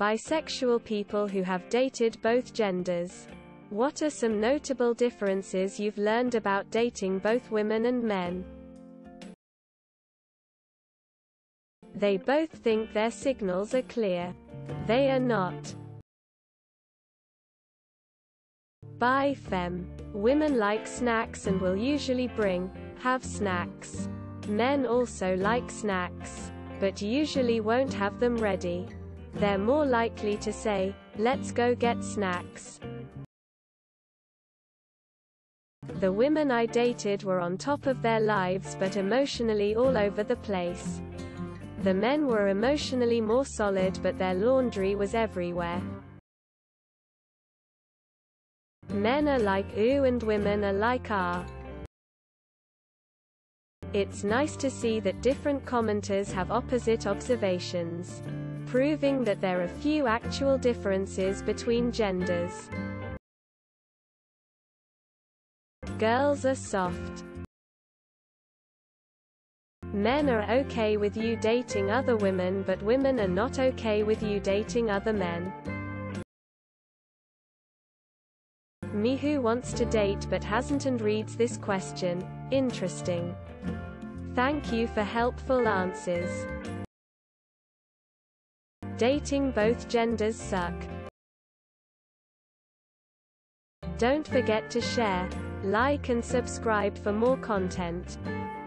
bisexual people who have dated both genders. What are some notable differences you've learned about dating both women and men? They both think their signals are clear. They are not. Bi-femme. Women like snacks and will usually have snacks. Men also like snacks, but usually won't have them ready. They're more likely to say, "Let's go get snacks." The women I dated were on top of their lives but emotionally all over the place. The men were emotionally more solid but their laundry was everywhere. Men are like ooh and women are like ah. It's nice to see that different commenters have opposite observations, proving that there are few actual differences between genders. Girls are soft. Men are okay with you dating other women, but women are not okay with you dating other men. Mihu wants to date but hasn't and reads this question. Interesting. Thank you for helpful answers. Dating both genders suck. Don't forget to share, like and subscribe for more content.